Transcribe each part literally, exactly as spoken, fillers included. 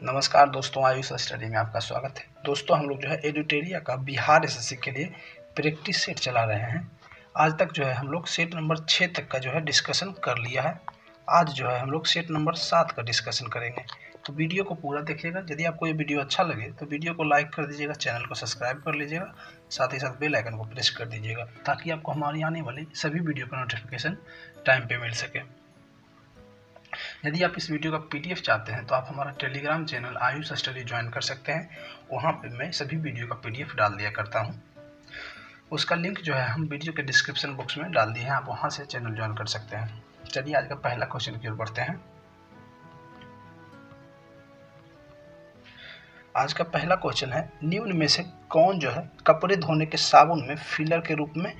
नमस्कार दोस्तों, आयुष स्टडी में आपका स्वागत है। दोस्तों, हम लोग जो है एडुटेरिया का बिहार एस एस सी के लिए प्रैक्टिस सेट चला रहे हैं। आज तक जो है हम लोग सेट नंबर छः तक का जो है डिस्कशन कर लिया है। आज जो है हम लोग सेट नंबर सात का डिस्कशन करेंगे, तो वीडियो को पूरा देखिएगा। यदि आपको ये वीडियो अच्छा लगे तो वीडियो को लाइक कर दीजिएगा, चैनल को सब्सक्राइब कर लीजिएगा, साथ ही साथ बेल आइकन को प्रेस कर दीजिएगा ताकि आपको हमारी आने वाली सभी वीडियो का नोटिफिकेशन टाइम पे मिल सके। यदि आप इस वीडियो का पीडीएफ चाहते हैं तो आप हमारा Telegram channel Ayush study join कर सकते हैं। वहाँ पर मैं सभी वीडियो का पीडीएफ डाल दिया करता हूँ। उसका लिंक जो है हम वीडियो के डिस्क्रिप्शन बॉक्स में डाल दिए हैं, आप वहाँ से चैनल ज्वाइन कर सकते हैं। चलिए आज का पहला क्वेश्चन की ओर बढ़ते हैं। आज का पहला क्वेश्चन है, निम्न में से कौन जो है कपड़े धोने के साबुन में फिलर के रूप में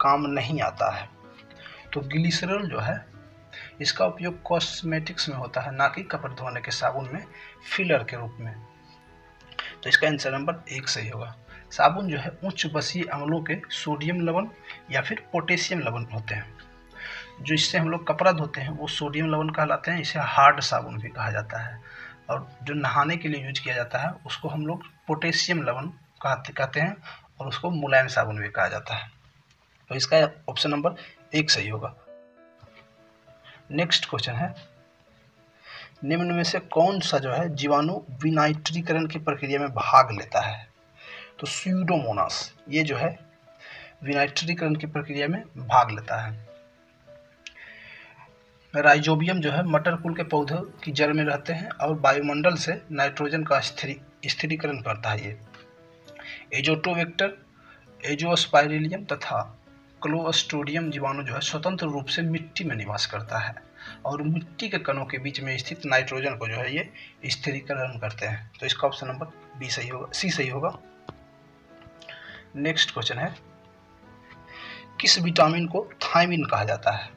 काम नहीं आता है? तो ग्लीसरीन जो है इसका उपयोग कॉस्मेटिक्स में होता है, ना कि कपड़े धोने के साबुन में फिलर के रूप में। तो इसका आंसर नंबर एक सही होगा। साबुन जो है उच्च बसीय अम्लों के सोडियम लवण या फिर पोटेशियम लवण होते हैं। जो इससे हम लोग कपड़ा धोते हैं वो सोडियम लवण कहलाते हैं, इसे हार्ड साबुन भी कहा जाता है। और जो नहाने के लिए यूज किया जाता है उसको हम लोग पोटेशियम लवण कहते हैं और उसको मुलायम साबुन भी कहा जाता है। तो इसका ऑप्शन नंबर एक सही होगा। नेक्स्ट क्वेश्चन है, निम्न में से कौन सा जो है जीवाणु विनाइट्रीकरण की प्रक्रिया में भाग लेता है? तो स्यूडोमोनास ये जो है विनाइट्रीकरण की प्रक्रिया में भाग लेता है। राइजोबियम जो है मटरकुल के पौधों की जड़ में रहते हैं और वायुमंडल से नाइट्रोजन का स्थिरीकरण करता है। ये एजोटोवेक्टर, एजोस्पाइरिलियम तथा क्लोस्ट्रोडियम जीवाणु जो है स्वतंत्र रूप से मिट्टी में निवास करता है और मिट्टी के कणों के बीच में स्थित नाइट्रोजन को जो है ये स्थिरीकरण करते हैं। तो इसका ऑप्शन नंबर बी सही होगा सी सही होगा। नेक्स्ट क्वेश्चन है, किस विटामिन को थायमिन कहा जाता है?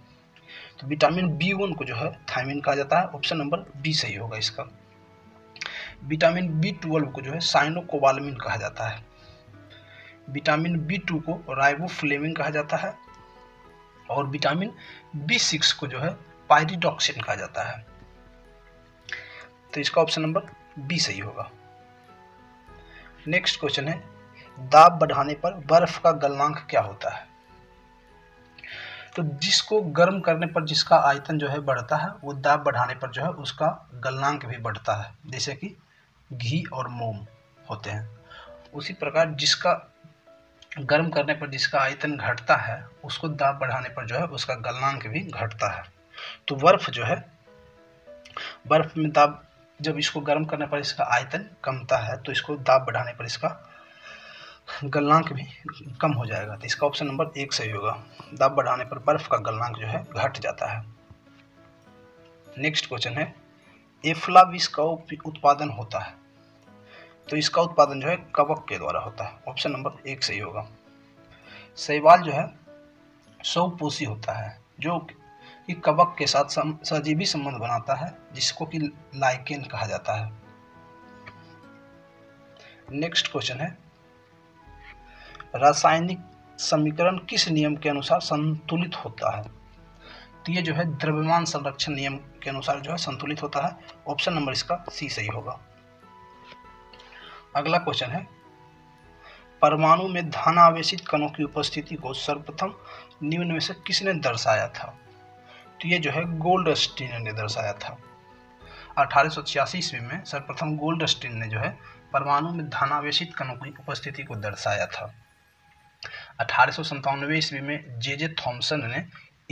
तो विटामिन बी वन को जो है थायमिन कहा जाता है। ऑप्शन नंबर बी सही होगा इसका। विटामिन बी ट्वेल्व को जो है साइनोकोबालमिन कहा जाता है। विटामिन बी टू को राइबोफ्लेविन कहा जाता है और विटामिन बी सिक्स को जो है पायरिडॉक्सिन कहा जाता है। तो इसका ऑप्शन नंबर बी सही होगा। नेक्स्ट क्वेश्चन है, दाब बढ़ाने पर बर्फ का गलनांक क्या होता है? तो जिसको गर्म करने पर जिसका आयतन जो है बढ़ता है वो दाब बढ़ाने पर जो है उसका गलनांक भी बढ़ता है, जैसे कि घी और मोम होते हैं। उसी प्रकार जिसका गर्म करने पर जिसका आयतन घटता है उसको दाब बढ़ाने पर जो है उसका गलनांक भी घटता है। तो बर्फ जो है बर्फ में दाब जब इसको गर्म करने पर इसका आयतन कमता है तो इसको दाब बढ़ाने पर इसका गलनांक भी कम हो जाएगा। तो इसका ऑप्शन नंबर एक सही होगा। दाब बढ़ाने पर बर्फ का गलनांक जो है घट जाता है। नेक्स्ट क्वेश्चन है, एफ्लाविस का उत्पादन होता है? तो इसका उत्पादन जो है कवक के द्वारा होता है। ऑप्शन नंबर एक सही होगा। शैवाल जो है शवपोशी होता है जो कि कवक के साथ सजीवी संबंध बनाता है, जिसको कि लाइकेन कहा जाता है। नेक्स्ट क्वेश्चन है, रासायनिक समीकरण किस नियम के अनुसार संतुलित होता है? तो ये जो है द्रव्यमान संरक्षण नियम के अनुसार जो है संतुलित होता है। ऑप्शन नंबर इसका सी सही होगा। अगला क्वेश्चन है, परमाणु में धनावेशित कणों की उपस्थिति को सर्वप्रथम निम्न में से किसने दर्शाया था? तो ये जो है गोल्डस्टीन ने दर्शाया था। अठारह सौ छियासी ईस्वी में सर्वप्रथम गोल्डस्टीन ने जो है परमाणु में धनावेशित कणों की उपस्थिति को दर्शाया था। अठारह सौ सत्तानवे ईस्वी में जे जे थॉम्सन ने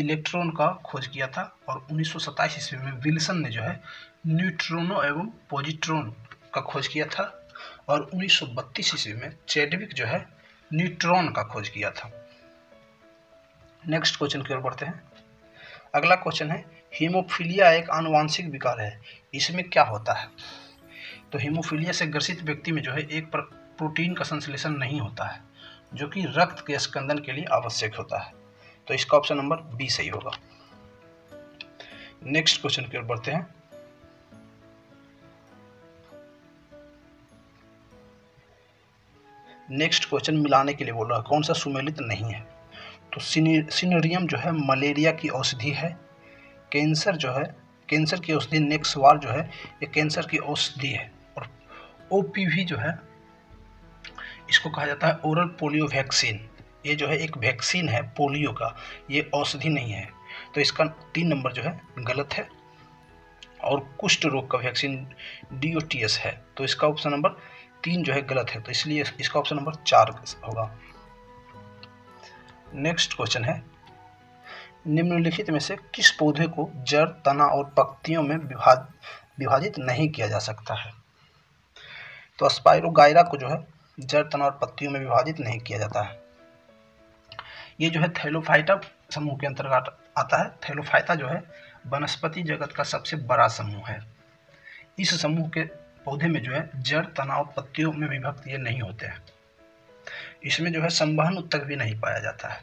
इलेक्ट्रॉन का खोज किया था और उन्नीस सौ सत्ताईस ईस्वी में विल्सन ने जो है न्यूट्रॉनों एवं पॉजिट्रॉन का खोज किया था और उन्नीस सौ बत्तीस ईस्वी में चैडविक जो है न्यूट्रॉन का खोज किया था। नेक्स्ट क्वेश्चन की ओर बढ़ते हैं। अगला क्वेश्चन है, हीमोफीलिया एक आनुवांशिक विकार है, इसमें क्या होता है? तो हीमोफीलिया से ग्रसित व्यक्ति में जो है एक पर प्रोटीन का संश्लेषण नहीं होता है जो कि रक्त के स्कंदन के लिए आवश्यक होता है। तो इसका ऑप्शन नंबर बी सही होगा। नेक्स्ट क्वेश्चन की ओर बढ़ते हैं। नेक्स्ट क्वेश्चन मिलाने के लिए बोल रहा है, कौन सा सुमेलित नहीं है? तो सिनेरियम जो है मलेरिया की औषधि है, कैंसर जो है कैंसर की औषधि नेक्स्ट वार जो है ये कैंसर की औषधि है। और ओपीवी जो है इसको कहा जाता है ओरल पोलियो वैक्सीन, ये जो है एक वैक्सीन है पोलियो का, ये औषधि नहीं है। तो इसका तीन नंबर जो है गलत है। और कुष्ठ रोग का वैक्सीन डीओटीएस है, तो इसका ऑप्शन नंबर तीन जो है गलत है, तो इसलिए इसका ऑप्शन नंबर चार होगा। नेक्स्ट क्वेश्चन है, निम्नलिखित में से किस पौधे को जड़, तना और पत्तियों में विभाजित विभाजित नहीं किया जा सकता है? तो स्पाइरोगायरा को जो है जड़, तना और पत्तियों में विभाजित नहीं किया जाता है। ये जो है थैलोफाइटा समूह के अंतर्गत आता है। थैलोफाइटा जो है वनस्पति जगत का सबसे बड़ा समूह है। इस समूह के पौधे में जो है जड़, तना और पत्तियों में विभक्त ये नहीं होते हैं। इसमें जो है संवहन उत्तक भी नहीं पाया जाता है।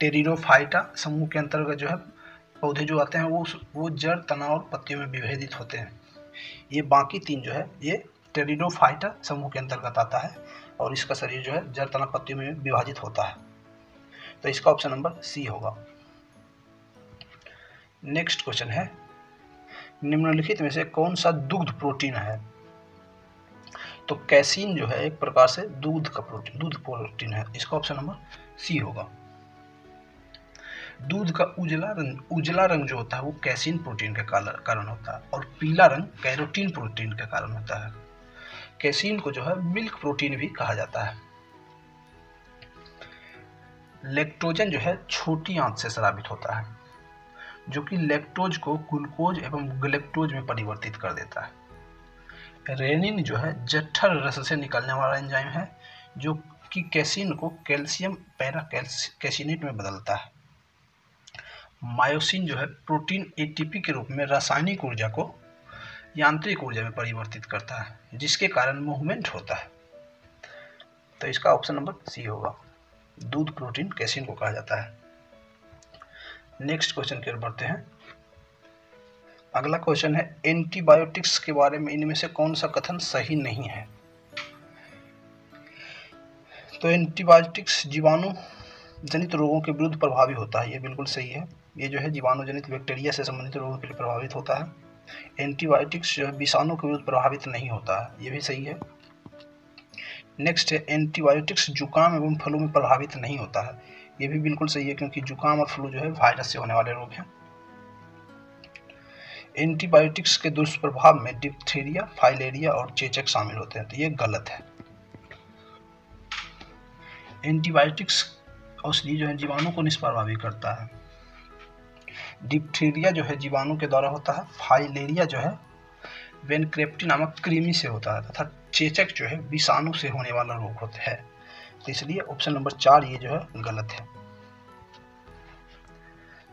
टेरिडोफाइटा समूह के अंतर्गत जो है पौधे जो आते हैं वो वो जड़, तना और पत्तियों में विभेदित होते हैं। ये बाकी तीन जो है ये टेरिडोफाइटा समूह के अंतर्गत आता है और इसका शरीर जो है जड़, तना, पत्तियों में विभाजित होता है। तो इसका ऑप्शन नंबर सी होगा। नेक्स्ट क्वेश्चन है, निम्नलिखित में से कौन सा दुग्ध प्रोटीन है? तो कैसीन जो है एक प्रकार से दूध का प्रोटीन दूध प्रोटीन है। इसका ऑप्शन नंबर सी होगा। दूध का उजला रंग उजला रंग जो होता है वो कैसीन प्रोटीन के कारण होता है और पीला रंग कैरोटीन प्रोटीन के कारण होता है। कैसीन को जो है मिल्क प्रोटीन भी कहा जाता है। लेक्टोजन जो है छोटी आंत से स्रावित होता है, जो कि लेक्टोज को ग्लूकोज एवं ग्लेक्टोज में परिवर्तित कर देता है। रेनिन जो है जठर रस से निकलने वाला एंजाइम है, जो कि कैसीन को कैल्शियम पैरा कैसिनेट में बदलता है। मायोसिन जो है प्रोटीन एटीपी के रूप में रासायनिक ऊर्जा को यांत्रिक ऊर्जा में परिवर्तित करता है, जिसके कारण मूवमेंट होता है। तो इसका ऑप्शन नंबर सी होगा। दूध प्रोटीन कैसीन को कहा जाता है। नेक्स्ट क्वेश्चन की ओर बढ़ते हैं। अगला क्वेश्चन है, एंटीबायोटिक्स के बारे में इनमें से कौन सा कथन सही नहीं है? तो एंटीबायोटिक्स जीवाणु जनित रोगों के विरुद्ध प्रभावी होता है, ये बिल्कुल सही है। ये जो है जीवाणु जनित बैक्टीरिया से संबंधित रोगों के लिए प्रभावित होता है। एंटीबायोटिक्स जो है विषाणु के विरुद्ध प्रभावित नहीं होता है, ये भी सही है। नेक्स्ट है, एंटीबायोटिक्स जुकाम एवं फ्लू में प्रभावित नहीं होता है, ये भी बिल्कुल सही है, क्योंकि जुकाम और फ्लू जो है वायरस से होने वाले रोग हैं। एंटीबायोटिक्स के दुष्प्रभाव में डिप्थेरिया, फाइलेरिया और चेचक शामिल होते हैं, तो ये गलत है। एंटीबायोटिक्स औषधि जो है जीवाणु को निष्प्रभावी करता है। डिप्थीरिया जो है जीवाणु के द्वारा होता है। फाइलेरिया जो है वेनक्रेप्टी नामक कृमि से होता है तथा चेचक जो है विषाणु से होने वाला रोग होता है, तो इसलिए ऑप्शन नंबर चार ये जो है गलत है।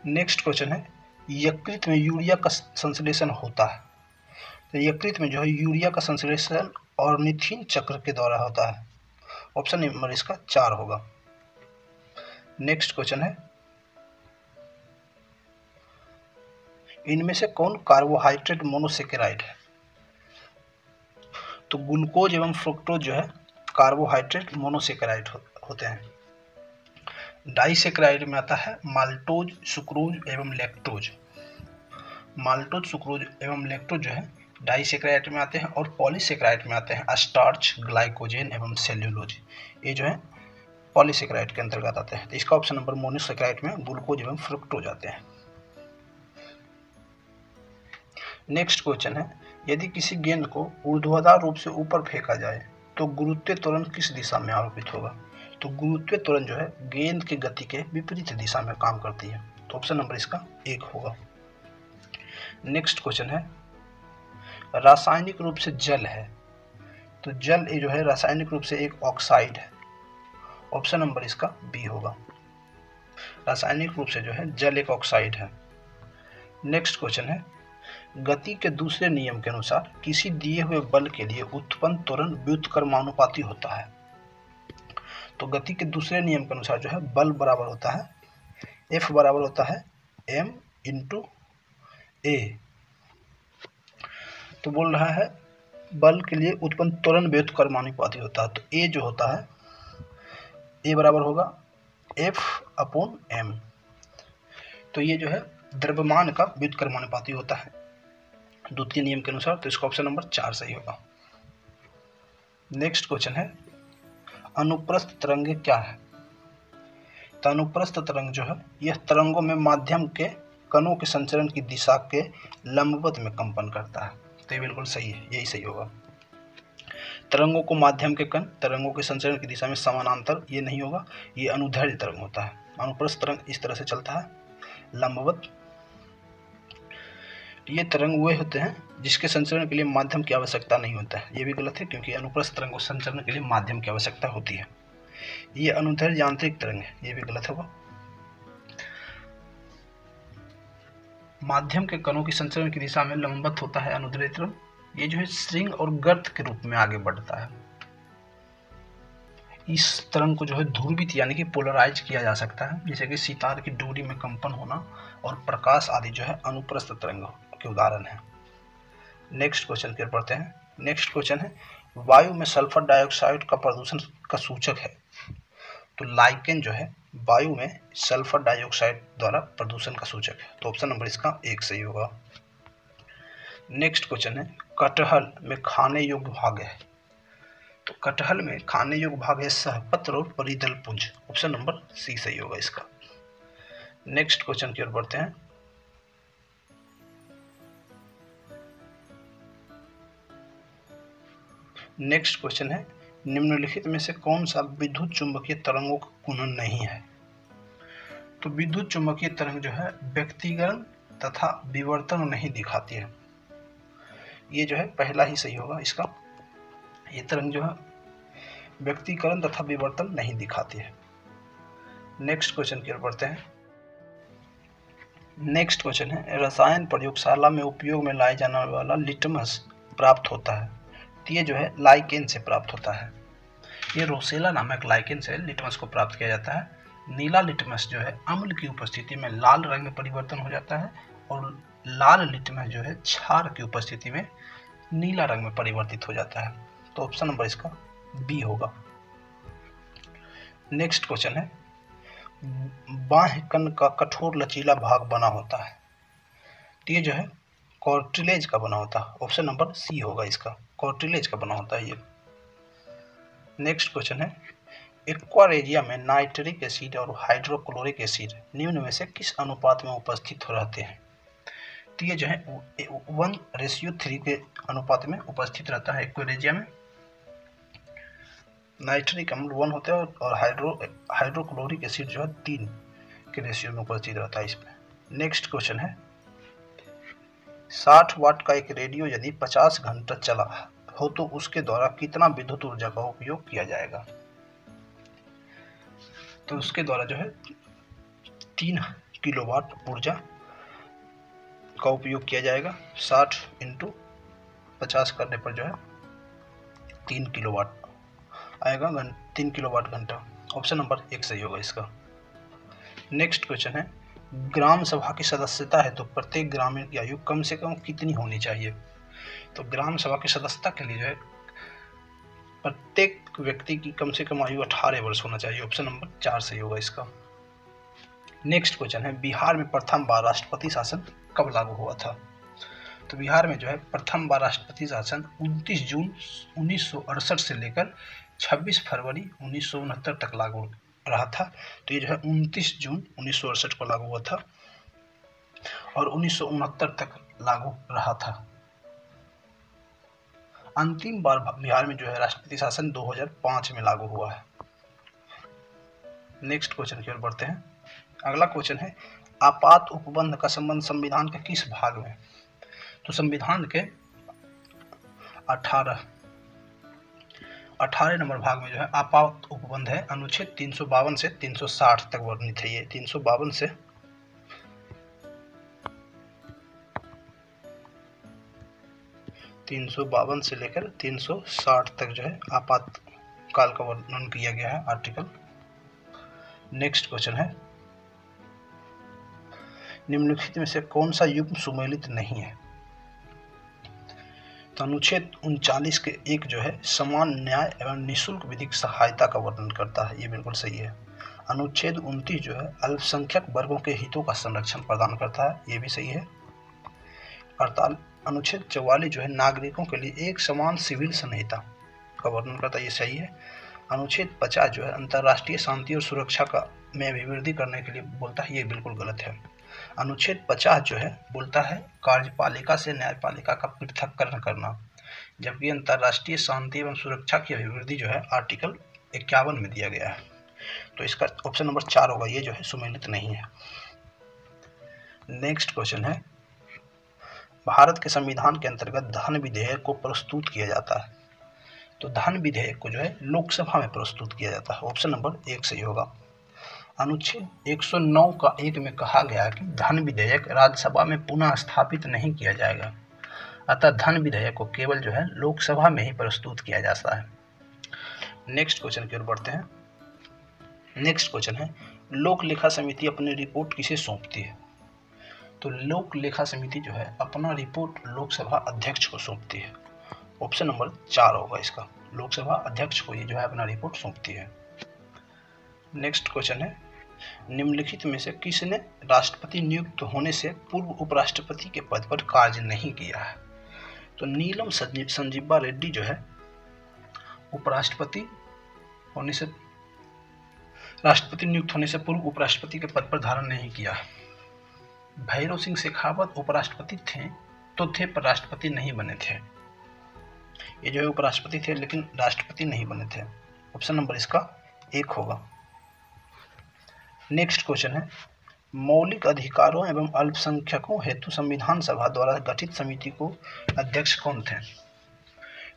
नेक्स्ट क्वेश्चन है, यकृत में यूरिया का संश्लेषण होता है? तो यकृत में जो है यूरिया का संश्लेषण ऑर्निथिन चक्र के द्वारा होता है। ऑप्शन नंबर इसका चार होगा। नेक्स्ट क्वेश्चन है, इनमें से कौन कार्बोहाइड्रेट मोनोसेकेराइड है? तो ग्लूकोज एवं फ्रुक्टोज जो है कार्बोहाइड्रेट मोनोसेकेराइड हो, होते हैं। डाइसेक्राइड में आता है माल्टोज, सुक्रोज एवं लेक्टोज। माल्टोज, सुक्रोज एवं लेक्टोज जो है डाइसेक्राइड में आते हैं और पॉलीसेक्राइड में आते हैं स्टार्च, ग्लाइकोजेन एवं सेल्यूलोज, ये जो है पॉलीसेक्राइड के अंतर्गत आते हैं। तो इसका ऑप्शन नंबर मोनोसेक्राइड में ग्लूकोज एवं फ्रुक्टोज आते हैं। नेक्स्ट क्वेश्चन है, यदि किसी गेंद को ऊर्ध्वाधर रूप से ऊपर फेंका जाए तो गुरुत्व त्वरण किस दिशा में आरोपित होगा? तो गुरुत्व त्वरण जो है गेंद की गति के विपरीत दिशा में काम करती है, तो ऑप्शन नंबर इसका एक होगा। नेक्स्ट क्वेश्चन है, रासायनिक रूप से जल है, तो जल जो है रासायनिक रूप से एक ऑक्साइड है, ऑप्शन नंबर इसका बी होगा। रासायनिक रूप से जो है जल एक ऑक्साइड है। नेक्स्ट क्वेश्चन है, गति के दूसरे नियम के अनुसार किसी दिए हुए बल के लिए उत्पन्न त्वरण व्युत्क्रमानुपाती होता है। तो गति के दूसरे नियम के अनुसार जो है बल बराबर होता है F बराबर होता है M इंटू ए। तो बोल रहा है बल के लिए उत्पन्न त्वरण व्युत्क्रमानुपाती होता है, तो A जो होता है A बराबर होगा F अपॉन M। तो ये जो है द्रव्यमान का व्युत्क्रमानुपाती होता है द्वितीय नियम के अनुसार, तो इसका ऑप्शन नंबर चार सही होगा। नेक्स्ट क्वेश्चन है अनुप्रस्थ तरंग क्या है। तो अनुप्रस्थ तरंग जो है यह तरंगों में माध्यम के कणों के संचरण की दिशा के लंबवत में कंपन करता है, तो ये बिल्कुल सही है, यही सही होगा। तरंगों को माध्यम के कण तरंगों के संचरण की दिशा में समानांतर, ये नहीं होगा, ये अनुदैर्ध्य तरंग होता है। अनुप्रस्थ तरंग इस तरह से चलता है लंबवत। ये तरंग वे होते हैं जिसके संचरण के लिए माध्यम की आवश्यकता नहीं होता है, ये भी गलत है क्योंकि अनुप्रस्थ तरंग को संचरण के लिए माध्यम की आवश्यकता होती है। ये अनुदैर्ध्य यांत्रिक तरंग है, ये भी गलत होगा। माध्यम के कणों की संचरण की दिशा में लंबवत होता है अनुदैर्ध्य तरंग, ये जो है श्रृंग और गर्त के रूप में आगे बढ़ता है। इस तरंग को जो है ध्रुवित यानी कि पोलराइज किया जा सकता है, जैसे कि सितार की डोरी में कंपन होना और प्रकाश आदि जो है अनुप्रस्थ तरंग के उदाहरण है। नेक्स्ट क्वेश्चन फिर पढ़ते हैं। नेक्स्ट क्वेश्चन है वायु में सल्फर डाइऑक्साइड का प्रदूषण का सूचक है। तो लाइकेन जो है वायु में सल्फर डाइऑक्साइड द्वारा प्रदूषण का सूचक है, तो ऑप्शन नंबर इसका एक सही होगा। नेक्स्ट क्वेश्चन है कटहल में खाने योग्य भाग है। तो कटहल में खाने योग्य भाग है सहपत्र और परिदल पुंज, ऑप्शन नंबर सी सही होगा इसका। नेक्स्ट क्वेश्चन की ओर बढ़ते हैं। नेक्स्ट क्वेश्चन है निम्नलिखित में से कौन सा विद्युत चुंबकीय तरंगों का गुणन नहीं है। तो विद्युत चुंबकीय तरंग जो है व्यक्तिकरण तथा विवर्तन नहीं दिखाती है, ये जो है पहला ही सही होगा इसका। ये तरंग जो है व्यक्तिकरण तथा विवर्तन नहीं दिखाती है। नेक्स्ट क्वेश्चन की ओर बढ़ते हैं। नेक्स्ट क्वेश्चन है रसायन प्रयोगशाला में उपयोग में लाया जाने वाला लिटमस प्राप्त होता है। तो ये जो है लाइकेन से प्राप्त होता है, ये रोसेला नामक लाइकेन से लिटमस को प्राप्त किया जाता है। नीला लिटमस जो है अम्ल की उपस्थिति में लाल रंग में परिवर्तन हो जाता है और लाल लिटमस जो है क्षार की उपस्थिति में नीला रंग में परिवर्तित हो जाता है, तो ऑप्शन नंबर इसका बी होगा। नेक्स्ट क्वेश्चन है बाह्य कण का कठोर लचीला भाग बना होता है। तो ये जो है कॉर्टिलेज का बना होता है, ऑप्शन नंबर सी होगा इसका, कॉर्टिलेज का बना होता है ये। नेक्स्ट क्वेश्चन है एक्वारेजिया में नाइट्रिक एसिड और हाइड्रोक्लोरिक एसिड निम्न में से किस अनुपात में उपस्थित हो रहते हैं। तो ये जो है वन रेशियो थ्री के अनुपात में उपस्थित रहता है एक्वारेजिया में। नाइट्रिक अम्ल वन होता है और हाइड्रो हाइड्रोक्लोरिक एसिड जो है तीन के रेशियो में उपस्थित रहता है इसमें। नेक्स्ट क्वेश्चन है साठ वाट का एक रेडियो यदि पचास घंटा चला हो तो उसके द्वारा कितना विद्युत ऊर्जा का उपयोग किया जाएगा। तो उसके द्वारा जो है तीन किलोवाट ऊर्जा का उपयोग किया जाएगा। साठ इंटू पचास करने पर जो है तीन किलोवाट आएगा, तीन किलोवाट घंटा, ऑप्शन नंबर एक सही होगा इसका। नेक्स्ट क्वेश्चन है ग्राम सभा की सदस्यता है तो प्रत्येक ग्रामीण की आयु कम से कम कितनी होनी चाहिए। तो ग्राम सभा की सदस्यता के लिए जो है प्रत्येक व्यक्ति की कम से कम आयु अठारह वर्ष होना चाहिए, ऑप्शन नंबर चार सही होगा इसका। नेक्स्ट क्वेश्चन है बिहार में प्रथम बार राष्ट्रपति शासन कब लागू हुआ था। तो बिहार में जो है प्रथम बार राष्ट्रपति शासन उनतीस जून उन्नीस सौ अड़सठ से लेकर छब्बीस फरवरी उन्नीस सौ उनहत्तर तक लागू रहा था। तो ये जो है उनतीस जून उन्नीस सौ अड़सठ को लागू हुआ था और उन्नीस सौ उनहत्तर तक लागू रहा था। अंतिम बार बिहार में जो है राष्ट्रपति शासन दो हज़ार पाँच में लागू हुआ है। नेक्स्ट क्वेश्चन की ओर बढ़ते हैं। अगला क्वेश्चन है आपात उपबंध का संबंध संविधान के किस भाग में। तो संविधान के अठारह अठारह नंबर भाग में जो है आपात उपबंध है। अनुच्छेद तीन सौ बावन से तीन सौ साठ तक वर्णित है ये। तीन सौ बावन से तीन सौ बावन से लेकर तीन सौ साठ तक जो है आपातकाल का वर्णन किया गया है आर्टिकल। नेक्स्ट क्वेश्चन है निम्नलिखित में से कौन सा युग्म सुमेलित नहीं है। तो अनुच्छेद उनचालीस के एक जो है समान न्याय एवं निःशुल्क विधिक सहायता का वर्णन करता है, ये बिल्कुल सही है। अनुच्छेद उनतीस जो है अल्पसंख्यक वर्गों के हितों का संरक्षण प्रदान करता है, ये भी सही है। अड़ताल अनुच्छेद चौवालीस जो है नागरिकों के लिए एक समान सिविल संहिता का वर्णन करता है, ये सही है। अनुच्छेद पचास जो है अंतर्राष्ट्रीय शांति और सुरक्षा का में अभिवृद्धि करने के लिए बोलता है, ये बिल्कुल गलत है। अनुच्छेद पचास जो है बोलता है कार्यपालिका से न्यायपालिका का पृथक्करण करना, जबकि अंतर्राष्ट्रीय शांति एवं सुरक्षा की अभिवृद्धि जो है आर्टिकल इक्यावन में दिया गया है, तो इसका ऑप्शन नंबर चार होगा, ये जो है सुमेलित नहीं है। नेक्स्ट क्वेश्चन है, भारत के संविधान के अंतर्गत धन विधेयक को प्रस्तुत किया जाता है, तो धन विधेयक को जो है लोकसभा में प्रस्तुत किया जाता है, ऑप्शन नंबर एक सही होगा। अनुच्छेद एक सौ नौ का एक में कहा गया कि धन विधेयक राज्यसभा में पुनः स्थापित नहीं किया जाएगा, अतः धन विधेयक को केवल जो है लोकसभा में ही प्रस्तुत किया जाता है। नेक्स्ट क्वेश्चन की ओर बढ़ते हैं। नेक्स्ट क्वेश्चन है, लोक लेखा समिति अपनी रिपोर्ट किसे सौंपती है, तो लोक लेखा समिति जो है अपना रिपोर्ट लोकसभा अध्यक्ष को सौंपती है, ऑप्शन नंबर चार होगा इसका, लोकसभा अध्यक्ष को ये जो है अपना रिपोर्ट सौंपती है। नेक्स्ट क्वेश्चन है, निम्नलिखित में से किसने राष्ट्रपति नियुक्त होने से पूर्व उपराष्ट्रपति के पद पर कार्य नहीं किया है, तो नीलम संजीवा रेड्डी जो है उपराष्ट्रपति होने से राष्ट्रपति नियुक्त होने से पूर्व उपराष्ट्रपति के पद पर धारण नहीं किया। भैरव सिंह शेखावत उपराष्ट्रपति थे तो थे पर राष्ट्रपति नहीं बने थे, ये जो है उपराष्ट्रपति थे लेकिन राष्ट्रपति नहीं बने थे, ऑप्शन नंबर इसका एक होगा। नेक्स्ट क्वेश्चन है, मौलिक अधिकारों एवं अल्पसंख्यकों हेतु संविधान सभा द्वारा गठित समिति को अध्यक्ष कौन थे,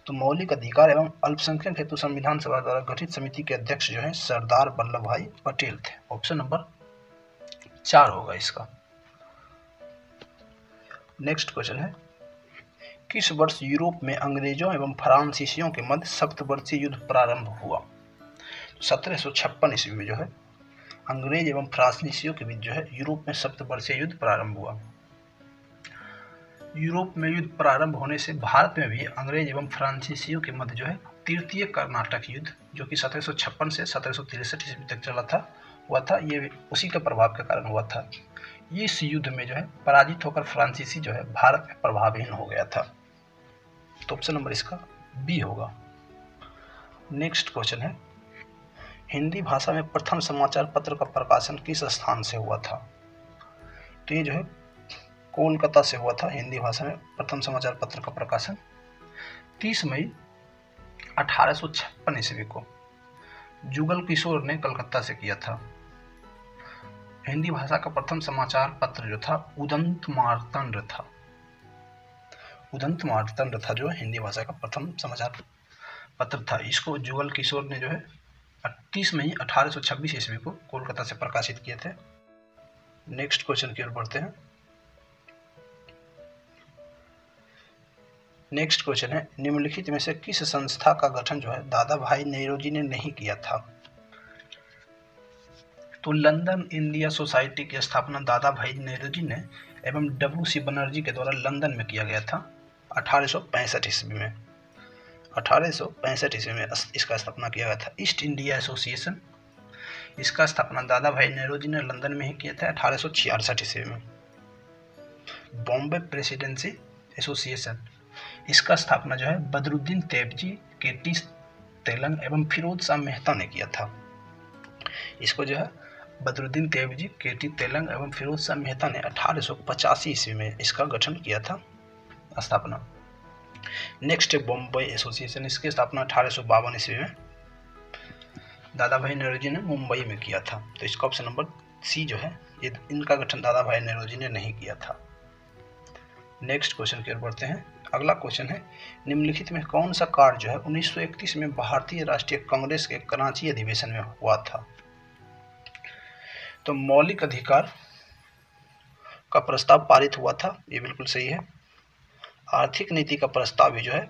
तो मौलिक अधिकार एवं अल्पसंख्यक हेतु संविधान सभा द्वारा गठित समिति के अध्यक्ष जो है सरदार वल्लभ भाई पटेल थे, ऑप्शन नंबर चार होगा इसका। नेक्स्ट क्वेश्चन है, किस वर्ष यूरोप में अंग्रेजों एवं फ्रांसीसियों के मध्य सप्तवर्षीय युद्ध प्रारंभ हुआ, सत्रह सौ छप्पन ईस्वी में जो है अंग्रेज एवं फ्रांसीसियों के बीच जो है यूरोप में सप्तवर्षीय युद्ध प्रारंभ हुआ। यूरोप में युद्ध प्रारंभ होने से भारत में भी अंग्रेज एवं फ्रांसीसियों के मध्य जो है तृतीय कर्नाटक युद्ध जो कि सत्रह सौ छप्पन से सत्रह सौ तिरसठ ईस्वी तक चला था हुआ था, ये उसी के प्रभाव के कारण हुआ था। इस युद्ध में जो है पराजित होकर फ्रांसीसी जो है भारत में प्रभावहीन हो गया था, तो ऑप्शन नंबर इसका बी होगा। नेक्स्ट क्वेश्चन है, हिंदी भाषा में प्रथम समाचार पत्र का प्रकाशन किस स्थान से हुआ था, तो ये जो है कोलकाता से हुआ था। हिंदी भाषा में प्रथम समाचार पत्र का प्रकाशन तीस मई अठारह सौ छप्पन ईस्वी को जुगल किशोर ने कलकत्ता से किया था। हिंदी भाषा का प्रथम समाचार पत्र जो था उदंत मार्तंड था, उदंत मार्तंड था जो हिंदी भाषा का प्रथम समाचार पत्र था, इसको जुगल किशोर ने जो है तीस मई अठारह सौ छब्बीस ईस्वी को कोलकाता से प्रकाशित किए थे। नेक्स्ट क्वेश्चन की ओर बढ़ते हैं। नेक्स्ट क्वेश्चन है, निम्नलिखित में से किस संस्था का गठन जो है दादा भाई नेहरू जी ने नहीं किया था, तो लंदन इंडिया सोसाइटी की स्थापना दादा भाई नेहरू जी ने एवं डब्ल्यू सी बनर्जी के द्वारा लंदन में किया गया था अठारह सौ पैंसठ ईस्वी में, अठारह सौ पैंसठ ईस्वी में इसका स्थापना किया गया था। ईस्ट इंडिया एसोसिएशन, इसका स्थापना दादा भाई नेहरू जी ने लंदन में ही किया था अठारह सौ छियासठ ईस्वी में। बॉम्बे प्रेसिडेंसी एसोसिएशन, इसका स्थापना जो है बदरुद्दीन तेब जी, के टी तेलंग एवं फिरोज शाह मेहता ने किया था। इसको जो है बदरुद्दीन तेब जी, के टी तेलंग एवं फिरोज शाह मेहता ने अठारह सौ पचासी ईस्वी में इसका गठन किया था स्थापना। नेक्स्ट बॉम्बे एसोसिएशन, इसकी स्थापना अठारह सौ बावन ईस्वी में दादा भाई नेहरू जी ने मुंबई में किया था, तो इसका ऑप्शन नंबर सी जो है ये इनका गठन दादा भाई नेहरू जी ने नहीं किया था। नेक्स्ट क्वेश्चन की ओर बढ़ते हैं। अगला क्वेश्चन है, निम्नलिखित में कौन सा कार्ड जो है उन्नीस सौ इकतीस में भारतीय राष्ट्रीय कांग्रेस के कराची अधिवेशन में हुआ था, तो मौलिक अधिकार का प्रस्ताव पारित हुआ था, ये बिल्कुल सही है। आर्थिक नीति का प्रस्ताव भी जो है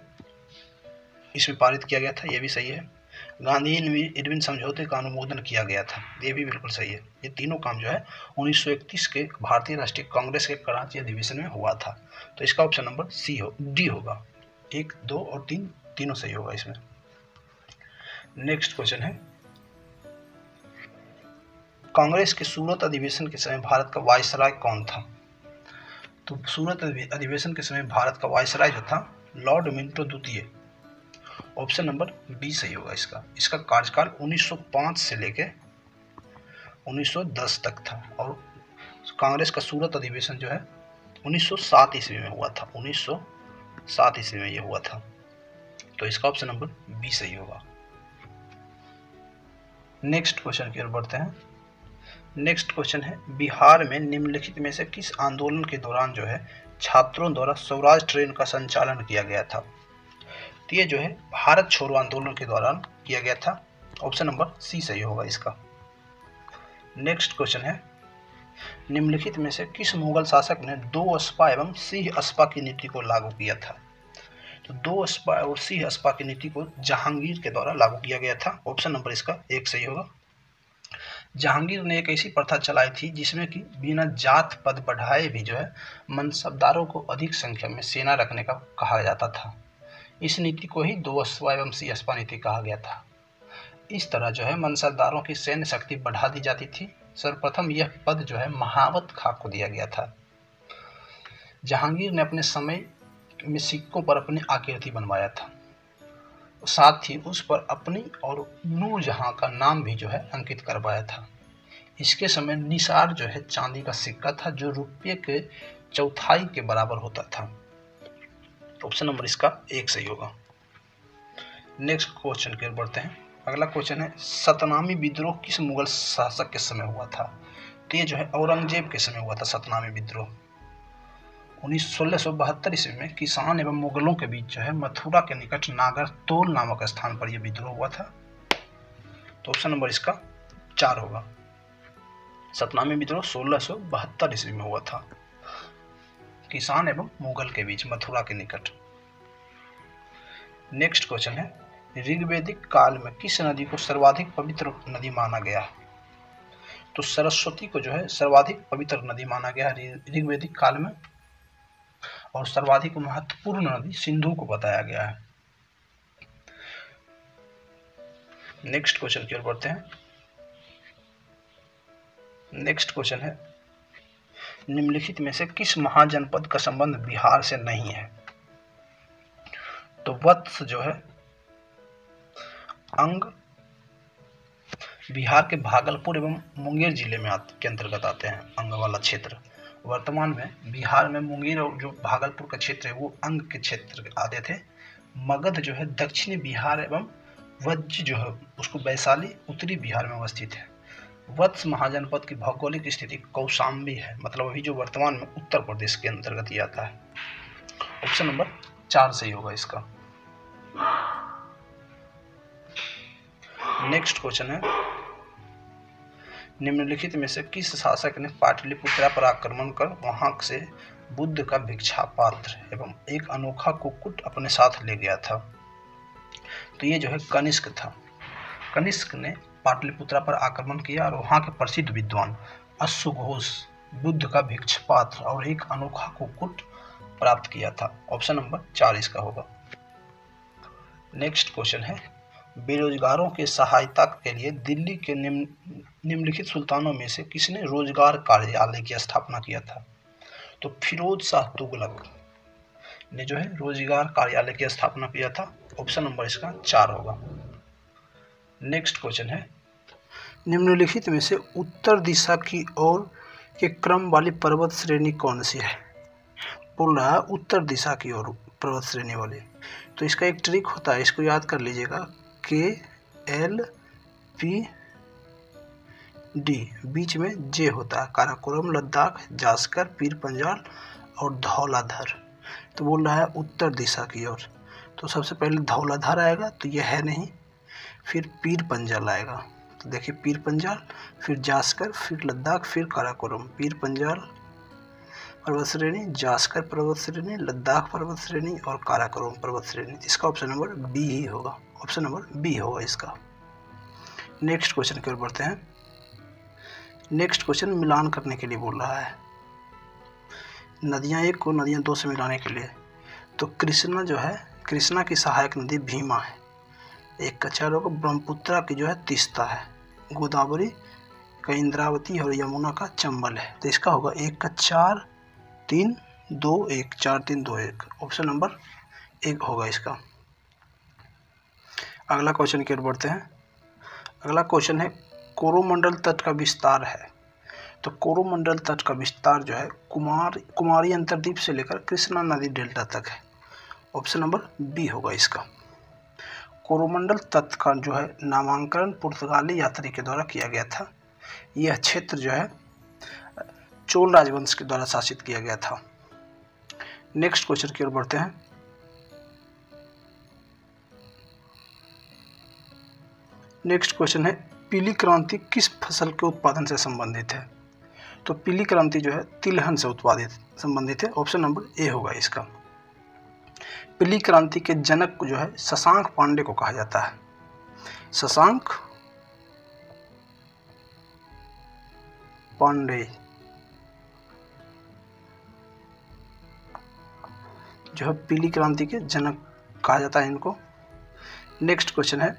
इसमें पारित किया गया था, ये भी सही है। गांधी इडविन समझौते का अनुमोदन किया गया था, ये भी बिल्कुल सही है। ये तीनों काम जो है उन्नीस सौ इकतीस के भारतीय राष्ट्रीय कांग्रेस के कराची अधिवेशन में हुआ था, तो इसका ऑप्शन नंबर सी हो डी होगा, एक दो और तीन तीनों सही होगा इसमें। नेक्स्ट क्वेश्चन है, कांग्रेस के सूरत अधिवेशन के समय भारत का वायसराय कौन था? तो सूरत अधिवेशन के समय भारत का वायसराय जो था लॉर्ड मिंटो द्वितीय। ऑप्शन नंबर बी सही होगा इसका। इसका कार्यकाल उन्नीस सौ पाँच से लेके उन्नीस सौ दस तक था और कांग्रेस का सूरत अधिवेशन जो है उन्नीस सौ सात ईस्वी में हुआ था। उन्नीस सौ सात ईस्वी में ये हुआ था, तो इसका ऑप्शन नंबर बी सही होगा। नेक्स्ट क्वेश्चन की ओर बढ़ते हैं। नेक्स्ट क्वेश्चन है, बिहार में निम्नलिखित में से किस आंदोलन के दौरान जो है छात्रों द्वारा स्वराज ट्रेन का संचालन किया गया था? तो ये जो है भारत छोड़ो आंदोलन के दौरान किया गया था। ऑप्शन नंबर सी सही होगा इसका। नेक्स्ट क्वेश्चन है, निम्नलिखित में से किस मुगल शासक ने दो अस्पा एवं सिंह अस्पा की नीति को लागू किया था? तो दो अस्पा और सिंह अस्पा की नीति को जहांगीर के द्वारा लागू किया गया था। ऑप्शन नंबर इसका एक सही होगा। जहांगीर ने एक ऐसी प्रथा चलाई थी जिसमें कि बिना जात पद बढ़ाए भी जो है मनसबदारों को अधिक संख्या में सेना रखने का कहा जाता था। इस नीति को ही दो अस्वा एवं सी अस्वा नीति कहा गया था। इस तरह जो है मनसबदारों की सैन्य शक्ति बढ़ा दी जाती थी। सर्वप्रथम यह पद जो है महावत खां को दिया गया था। जहांगीर ने अपने समय में सिक्कों पर अपनी आकृति बनवाया था, साथ ही उस पर अपनी और नूरजहां का नाम भी जो है अंकित करवाया था। इसके समय निसार जो है चांदी का सिक्का था जो रुपये के चौथाई के बराबर होता था। ऑप्शन नंबर इसका एक सही होगा। नेक्स्ट क्वेश्चन की ओर बढ़ते हैं। अगला क्वेश्चन है, सतनामी विद्रोह किस मुगल शासक के समय हुआ था? तो ये जो है औरंगजेब के समय हुआ था सतनामी विद्रोह। उन्नीस सोलह सौ बहत्तर ईस्वी में किसान एवं मुगलों के बीच जो है मथुरा के निकट नागर तोल नामक स्थान पर यह विद्रोह हुआ था। तो ऑप्शन नंबर इसका चार होगा। सतनामी विद्रोह सोलह सौ बहत्तर ईस्वी में हुआ था किसान एवं मुगल के बीच मथुरा के निकट। नेक्स्ट क्वेश्चन है, ऋग्वेदिक काल में किस नदी को सर्वाधिक पवित्र नदी माना गया? तो सरस्वती को जो है सर्वाधिक पवित्र नदी माना गया ऋग्वेदिक काल में और सर्वाधिक महत्वपूर्ण नदी सिंधु को बताया गया है। नेक्स्ट क्वेश्चन की ओर बढ़ते हैं। नेक्स्ट क्वेश्चन है, निम्नलिखित में से किस महाजनपद का संबंध बिहार से नहीं है? तो वत्स जो है अंग बिहार के भागलपुर एवं मुंगेर जिले में के अंतर्गत आते हैं। अंग वाला क्षेत्र वर्तमान में बिहार में मुंगेर और जो भागलपुर का क्षेत्र है वो अंग के क्षेत्र आते थे। मगध जो है दक्षिणी बिहार एवं वज्र जो है उसको वैशाली उत्तरी बिहार में अवस्थित है। वत्स महाजनपद की भौगोलिक स्थिति कौशाम्बी है, मतलब अभी जो वर्तमान में उत्तर प्रदेश के अंतर्गत ही आता है। ऑप्शन नंबर चार सही होगा इसका। नेक्स्ट क्वेश्चन है, निम्नलिखित में से किस शासक ने पाटलिपुत्रा पर आक्रमण कर वहां से बुद्ध का भिक्षा पात्र एवं एक अनोखा कुक्कुट अपने साथ ले गया था? तो ये जो है कनिष्क था। कनिष्क ने पाटलिपुत्रा पर आक्रमण किया और वहां के प्रसिद्ध विद्वान अश्वघोष, बुद्ध का भिक्षा पात्र और एक अनोखा कुक्कुट प्राप्त किया था। ऑप्शन नंबर चार इसका होगा। नेक्स्ट क्वेश्चन है, बेरोजगारों के सहायता के लिए दिल्ली के निम्न निम्नलिखित सुल्तानों में से किसने रोजगार कार्यालय की स्थापना किया था? तो फिरोज शाह तुगलक ने जो है रोजगार कार्यालय की स्थापना किया था। ऑप्शन नंबर इसका चार होगा। नेक्स्ट क्वेश्चन है, निम्नलिखित में से उत्तर दिशा की ओर के क्रम वाली पर्वत श्रेणी कौन सी है? बोल रहा है उत्तर दिशा की ओर पर्वत श्रेणी वाली। तो इसका एक ट्रिक होता है, इसको याद कर लीजिएगा, के एल पी डी, बीच में जे होता है। काराकोरम, लद्दाख, जास्कर, पीर पंजाल और धौलाधर। तो बोल रहा है उत्तर दिशा की ओर, तो सबसे पहले धौलाधर आएगा, तो यह है नहीं, फिर पीर पंजाल आएगा। तो देखिए पीर पंजाल, फिर जास्कर, फिर लद्दाख, फिर काराकोरम। पीर पंजाल पर्वत श्रेणी, जास्कर पर्वत श्रेणी, लद्दाख पर्वत श्रेणी और काराकोरम पर्वत श्रेणी। इसका ऑप्शन नंबर बी ही होगा। ऑप्शन नंबर बी होगा इसका। नेक्स्ट क्वेश्चन की ओर बढ़ते हैं। नेक्स्ट क्वेश्चन मिलान करने के लिए बोल रहा है, नदियाँ एक को नदियाँ दो से मिलाने के लिए। तो कृष्णा जो है, कृष्णा की सहायक नदी भीमा है। एक का चार होगा, ब्रह्मपुत्रा की जो है तीस्ता है, गोदावरी का इंद्रावती और यमुना का चंबल है। तो इसका होगा एक का चार तीन दो एक, चार तीन दो एक, ऑप्शन नंबर एक होगा इसका। अगला क्वेश्चन की ओर बढ़ते हैं। अगला क्वेश्चन है कोरोमंडल तट का विस्तार है। तो कोरोमंडल तट का विस्तार जो है कुमार कुमारी अंतरद्वीप से लेकर कृष्णा नदी डेल्टा तक है, ऑप्शन नंबर बी होगा इसका। कोरोमंडल तट का जो है नामांकन पुर्तगाली यात्री के द्वारा किया गया था। यह क्षेत्र जो है चोल राजवंश के द्वारा शासित किया गया था। नेक्स्ट क्वेश्चन की ओर बढ़ते हैं। नेक्स्ट क्वेश्चन है पीली क्रांति किस फसल के उत्पादन से संबंधित है। तो पीली क्रांति जो है तिलहन से उत्पादित संबंधित है, ऑप्शन नंबर ए होगा इसका। पीली क्रांति के जनक जो है शशांक पांडे को कहा जाता है। शशांक पांडे जो है पीली क्रांति के जनक कहा जाता है इनको। नेक्स्ट क्वेश्चन है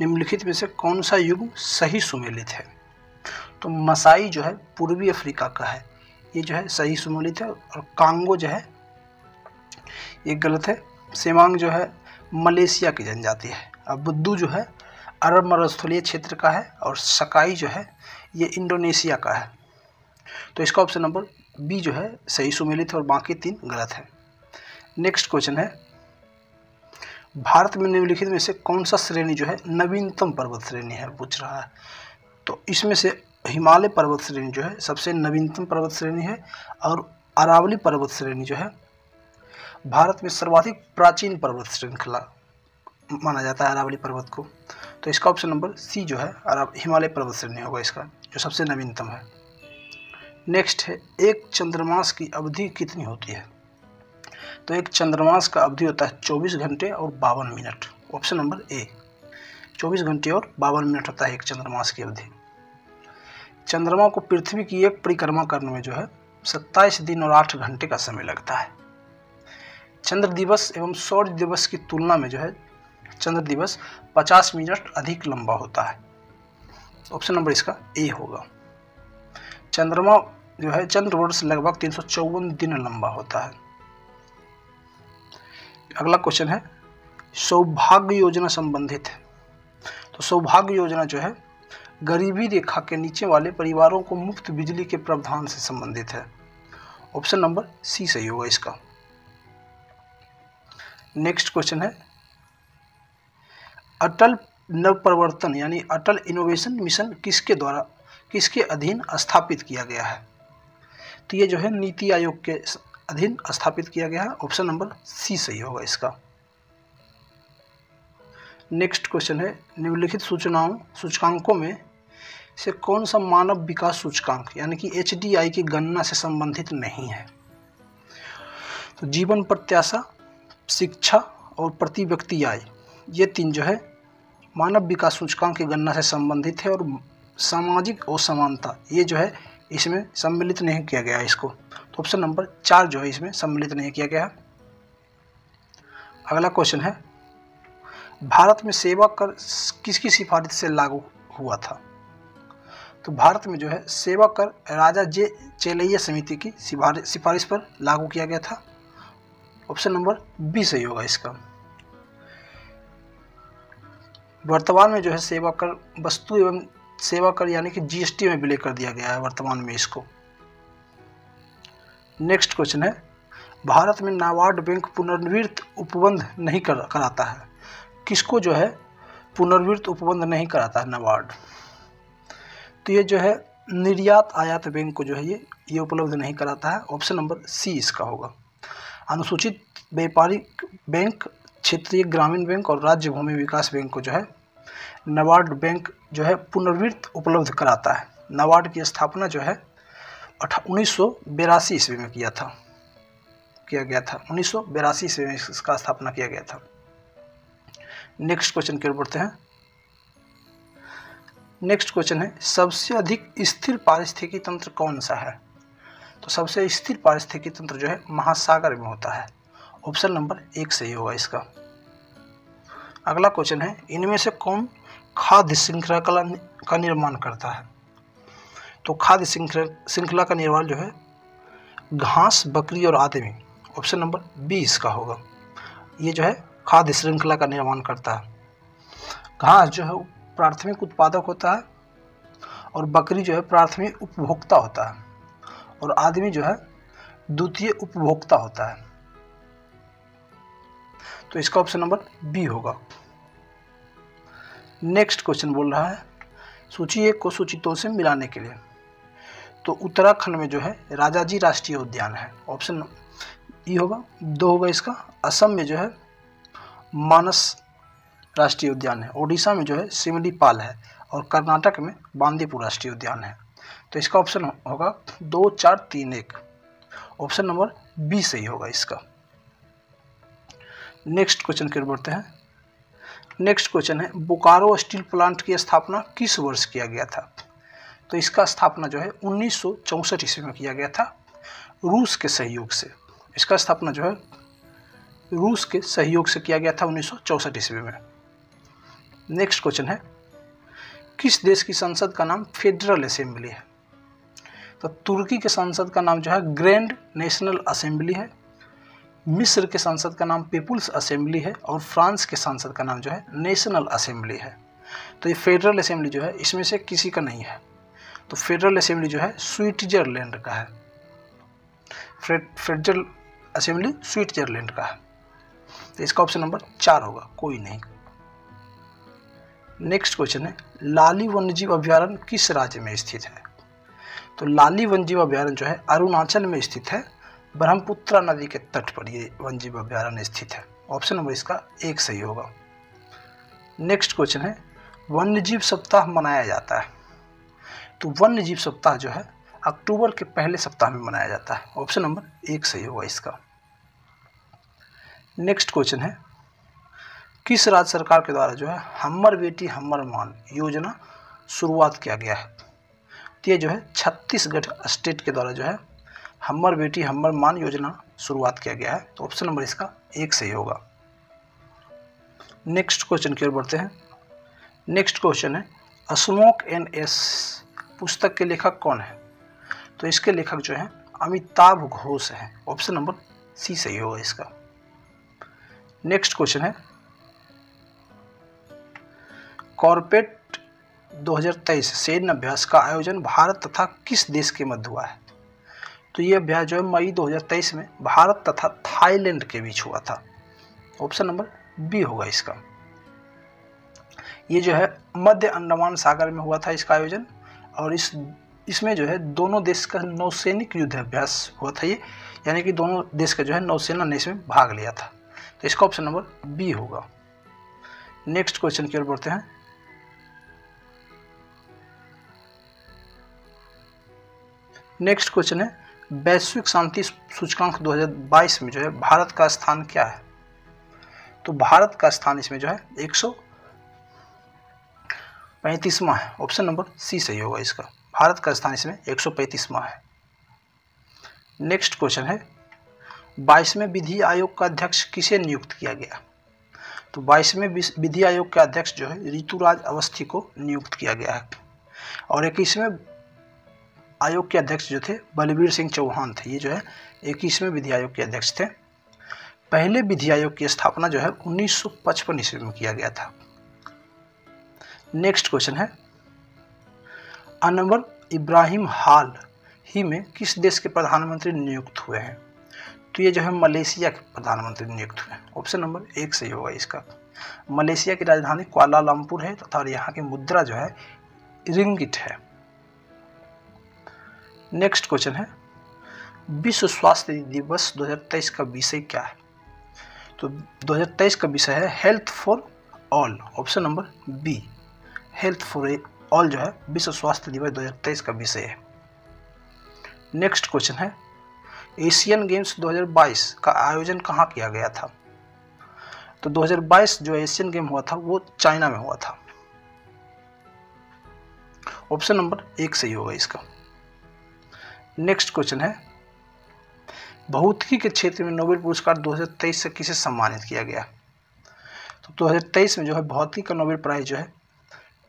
निम्नलिखित में से कौन सा युग सही सुमेलित है। तो मसाई जो है पूर्वी अफ्रीका का है, ये जो है सही सुमेलित है, और कांगो जो है ये गलत है। सेमांग जो है मलेशिया की जनजाति है, और बुद्धू जो है अरब मरुस्थलीय क्षेत्र का है, और सकाई जो है ये इंडोनेशिया का है। तो इसका ऑप्शन नंबर बी जो है सही सुमेलित है और बाकी तीन गलत है। नेक्स्ट क्वेश्चन है भारत में निम्नलिखित में से कौन सा श्रेणी जो है नवीनतम पर्वत श्रेणी है, पूछ रहा है। तो इसमें से हिमालय पर्वत श्रेणी जो है सबसे नवीनतम पर्वत श्रेणी है, और अरावली पर्वत श्रेणी जो है भारत में सर्वाधिक प्राचीन पर्वत श्रृंखला माना जाता है अरावली पर्वत को। तो इसका ऑप्शन नंबर सी जो है हिमालय पर्वत श्रेणी होगा इसका, जो सबसे नवीनतम है। नेक्स्ट है एक चंद्रमास की अवधि कितनी होती है। तो एक चंद्रमास का अवधि होता है चौबीस घंटे और बावन मिनट, ऑप्शन नंबर ए। चौबीस घंटे और बावन मिनट होता है एक चंद्रमास की अवधि। चंद्रमा को पृथ्वी की एक परिक्रमा करने में जो है सत्ताईस दिन और आठ घंटे का समय लगता है। चंद्र दिवस एवं सूर्य दिवस की तुलना में जो है चंद्र दिवस पचास मिनट अधिक लंबा होता है, ऑप्शन नंबर इसका ए होगा। चंद्रमा जो है चंद्र वर्ष लगभग तीन सौ चौवन दिन लंबा होता है। अगला क्वेश्चन है सौभाग्य योजना संबंधित है। तो सौभाग्य योजना जो है गरीबी रेखा के नीचे वाले परिवारों को मुफ्त बिजली के प्रावधान से संबंधित है, ऑप्शन नंबर सी सही होगा इसका। नेक्स्ट क्वेश्चन है अटल नवप्रवर्तन यानी अटल इनोवेशन मिशन किसके द्वारा किसके अधीन स्थापित किया गया है। तो ये जो है नीति आयोग के अधीन स्थापित किया गया है, ऑप्शन नंबर सी सही होगा इसका। नेक्स्ट क्वेश्चन है निम्नलिखित सूचनाओं सूचकांकों में से कौन सा मानव विकास सूचकांक यानी कि एच डी आई की गणना से संबंधित नहीं है। तो जीवन प्रत्याशा, शिक्षा और प्रति व्यक्ति आय, ये तीन जो है मानव विकास सूचकांक की गणना से संबंधित है, और सामाजिक असमानता ये जो है इसमें सम्मिलित नहीं किया गया है इसको। तो ऑप्शन नंबर चार जो है इसमें सम्मिलित नहीं किया गया है। अगला क्वेश्चन है भारत में सेवा कर किसकी सिफारिश से लागू हुआ था। तो भारत में जो है सेवा कर राजा जे चेलैया समिति की सिफारिश पर लागू किया गया था, ऑप्शन नंबर बी सही होगा इसका। वर्तमान में जो है सेवा कर वस्तु एवं सेवा कर यानी कि जीएसटी में विलय कर दिया गया है वर्तमान में इसको। नेक्स्ट क्वेश्चन है भारत में नाबार्ड बैंक पुनर्वित्त उपबंध नहीं कर, कराता है। किसको जो है पुनर्वित्त उपबंध नहीं कराता है नाबार्ड। तो ये जो है निर्यात आयात बैंक को जो है ये ये उपलब्ध नहीं कराता है, ऑप्शन नंबर सी इसका होगा। अनुसूचित व्यापारिक बैंक, क्षेत्रीय ग्रामीण बैंक और राज्य भूमि विकास बैंक को जो है नाबार्ड बैंक जो है पुनर्वित्त उपलब्ध कराता है। नाबार्ड की स्थापना जो है उन्नीस सौ बेरासी ईस्वी में किया था किया गया था उन्नीस सौ बेरासी ईस्वी में इसका स्थापना किया गया था। नेक्स्ट क्वेश्चन की ओर बढ़ते हैं। नेक्स्ट क्वेश्चन है सबसे अधिक स्थिर पारिस्थितिकी तंत्र कौन सा है। तो सबसे स्थिर पारिस्थितिकी तंत्र जो है महासागर में होता है, ऑप्शन नंबर एक सही होगा इसका। अगला क्वेश्चन है इनमें से कौन खाद्य श्रृंखला का निर्माण करता है। तो खाद्य श्रृंखला का निर्माण जो है घास, बकरी और आदमी, ऑप्शन नंबर बी इसका होगा। ये जो है खाद्य श्रृंखला का निर्माण करता है। घास जो है प्राथमिक उत्पादक होता है और बकरी जो है प्राथमिक उपभोक्ता होता है और आदमी जो है द्वितीय उपभोक्ता होता है। तो इसका ऑप्शन नंबर बी होगा। नेक्स्ट क्वेश्चन बोल रहा है सूची एक को सूची दो से मिलाने के लिए। तो उत्तराखंड में जो है राजाजी राष्ट्रीय उद्यान है, ऑप्शन ई होगा, दो होगा इसका। असम में जो है मानस राष्ट्रीय उद्यान है, ओडिशा में जो है सिमलीपाल है और कर्नाटक में बांदीपुर राष्ट्रीय उद्यान है। तो इसका ऑप्शन होगा दो, चार, तीन, एक, ऑप्शन नंबर बी सही होगा इसका। नेक्स्ट क्वेश्चन की ओर बढ़ते हैं। नेक्स्ट क्वेश्चन है बोकारो स्टील प्लांट की स्थापना किस वर्ष किया गया था। तो इसका स्थापना जो है उन्नीस सौ चौंसठ ईस्वी में किया गया था रूस के सहयोग से। इसका स्थापना जो है रूस के सहयोग से किया गया था उन्नीस सौ चौंसठ ईस्वी में। नेक्स्ट क्वेश्चन है किस देश की संसद का नाम फेडरल असेंबली है। तो तुर्की के संसद का नाम जो है ग्रैंड नेशनल असेंबली है, मिस्र के संसद का नाम पीपुल्स असेंबली है और फ्रांस के संसद का नाम जो है नेशनल असेंबली है। तो ये फेडरल असेंबली जो है इसमें से किसी का नहीं है। तो फेडरल असेंबली जो है स्विट्जरलैंड का है, फेडरल असेंबली स्विट्जरलैंड का है। तो इसका ऑप्शन नंबर चार होगा, कोई नहीं। नेक्स्ट क्वेश्चन है लाली वन्यजीव अभ्यारण्य किस राज्य में स्थित है। तो लाली वन्यजीव अभ्यारण्य जो है अरुणाचल में स्थित है, ब्रह्मपुत्रा नदी के तट पर ये वन्यजीव अभ्यारण्य स्थित है, ऑप्शन नंबर इसका एक सही होगा। नेक्स्ट क्वेश्चन है वन्यजीव सप्ताह मनाया जाता है। तो वन्यजीव सप्ताह जो है अक्टूबर के पहले सप्ताह में मनाया जाता है, ऑप्शन नंबर एक सही होगा इसका। नेक्स्ट क्वेश्चन है किस राज्य सरकार के द्वारा जो है हम्मर बेटी हम्मर मान योजना शुरुआत किया गया है। तो ये जो है छत्तीसगढ़ स्टेट के द्वारा जो है हम्मर बेटी हम्मर मान योजना शुरुआत किया गया है। तो ऑप्शन नंबर इसका एक सही होगा। नेक्स्ट क्वेश्चन की ओर बढ़ते हैं। नेक्स्ट क्वेश्चन है स्मोक एंड एस पुस्तक के लेखक कौन है। तो इसके लेखक जो है अमिताभ घोष है, ऑप्शन नंबर सी सही होगा इसका। नेक्स्ट क्वेश्चन है कॉर्पेट दो हज़ार तेईस सैन्य अभ्यास का आयोजन भारत तथा किस देश के मध्य हुआ है। तो ये अभ्यास जो है मई दो हज़ार तेईस में भारत तथा थाईलैंड के बीच हुआ था, ऑप्शन नंबर बी होगा इसका। ये जो है मध्य अंडमान सागर में हुआ था इसका आयोजन और इस इसमें जो है दोनों देश का नौसैनिक युद्ध अभ्यास हुआ था ये, यानी कि दोनों देश का जो है नौसेना ने इसमें भाग लिया था। तो इसका ऑप्शन नंबर बी होगा। नेक्स्ट क्वेश्चन की ओर बढ़ते हैं। नेक्स्ट क्वेश्चन है वैश्विक शांति सूचकांक दो हज़ार बाईस में जो है भारत का स्थान क्या है। तो भारत का स्थान इसमें जो है एक सौ पैंतीसवां है, ऑप्शन नंबर सी सही होगा इसका। भारत का स्थान इसमें एक सौ पैंतीसवां है। नेक्स्ट क्वेश्चन है बाईसवें विधि आयोग का अध्यक्ष किसे नियुक्त किया गया। तो बाईसवें विधि आयोग का अध्यक्ष जो है ऋतुराज अवस्थी को नियुक्त किया गया है और इक्कीसवें आयोग के अध्यक्ष जो थे बलबीर सिंह चौहान थे, ये जो है इक्कीसवें विधि आयोग के अध्यक्ष थे। पहले विधि आयोग की स्थापना जो है उन्नीस सौ पचपन ईस्वी में किया गया था। नेक्स्ट क्वेश्चन है अनवर इब्राहिम हाल ही में किस देश के प्रधानमंत्री नियुक्त हुए हैं। तो ये जो है मलेशिया के प्रधानमंत्री नियुक्त हुए हैं, ऑप्शन नंबर एक सही होगा इसका। मलेशिया की राजधानी कुआलालंपुर है तथा यहाँ की मुद्रा जो है रिंगिट है। नेक्स्ट क्वेश्चन है विश्व स्वास्थ्य दिवस दो हज़ार तेईस का विषय क्या है। तो दो हज़ार तेईस का विषय है health for all, option number B. Health for all जो है विश्व स्वास्थ्य दिवस दो हज़ार तेईस का विषय है। नेक्स्ट क्वेश्चन है एशियन गेम्स दो हज़ार बाईस का आयोजन कहाँ किया गया था। तो दो हज़ार बाईस जो एशियन गेम हुआ था वो चाइना में हुआ था, ऑप्शन नंबर एक सही होगा इसका। नेक्स्ट क्वेश्चन है भौतिकी के क्षेत्र में नोबेल पुरस्कार दो हज़ार तेईस से किसे सम्मानित किया गया। तो दो हज़ार तेईस में जो है भौतिकी का नोबेल प्राइज जो है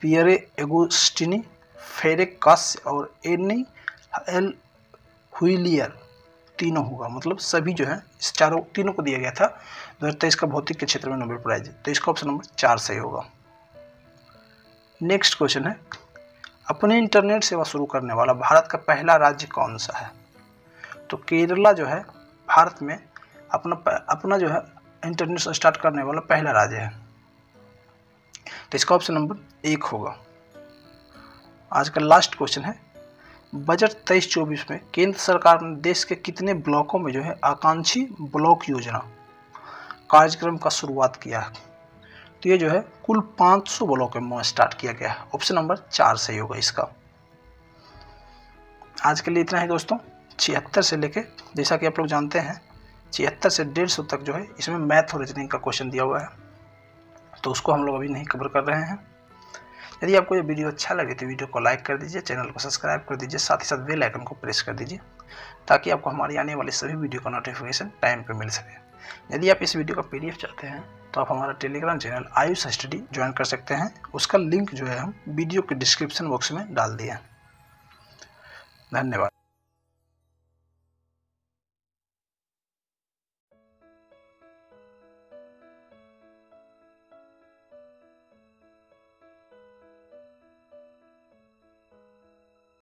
पियरे एगोस्टिनी फेरिक कास्य और एनी एल हुलियर तीनों होगा। मतलब सभी जो है चारों तीनों को दिया गया था। दो हज़ार तेईस का भौतिक के क्षेत्र में नोबेल प्राइज, तो इसका ऑप्शन नंबर चार सही होगा। नेक्स्ट क्वेश्चन है, अपने इंटरनेट सेवा शुरू करने वाला भारत का पहला राज्य कौन सा है? तो केरला जो है भारत में अपना अपना जो है इंटरनेट स्टार्ट करने वाला पहला राज्य है, तो इसका ऑप्शन नंबर एक होगा। आज का लास्ट क्वेश्चन है, बजट तेईस चौबीस में केंद्र सरकार ने देश के कितने ब्लॉकों में जो है आकांक्षी ब्लॉक योजना कार्यक्रम का शुरुआत किया है? तो ये जो है कुल पाँच सौ ब्लॉकों में स्टार्ट किया गया है, ऑप्शन नंबर चार सही होगा इसका। आज के लिए इतना ही दोस्तों। छिहत्तर से लेके, जैसा कि आप लोग जानते हैं, छिहत्तर से डेढ़ सौ तक जो है इसमें मैथ और रीजनिंग का क्वेश्चन दिया हुआ है, तो उसको हम लोग अभी नहीं कवर कर रहे हैं। यदि आपको ये वीडियो अच्छा लगे तो वीडियो को लाइक कर दीजिए, चैनल को सब्सक्राइब कर दीजिए, साथ ही साथ बेल आइकन को प्रेस कर दीजिए ताकि आपको हमारी आने वाली सभी वीडियो का नोटिफिकेशन टाइम पर मिल सके। यदि आप इस वीडियो का पीडीएफ चाहते हैं तो आप हमारा Telegram channel Ayush study join कर सकते हैं, उसका लिंक जो है हम वीडियो के डिस्क्रिप्शन बॉक्स में डाल दिए हैं। धन्यवाद।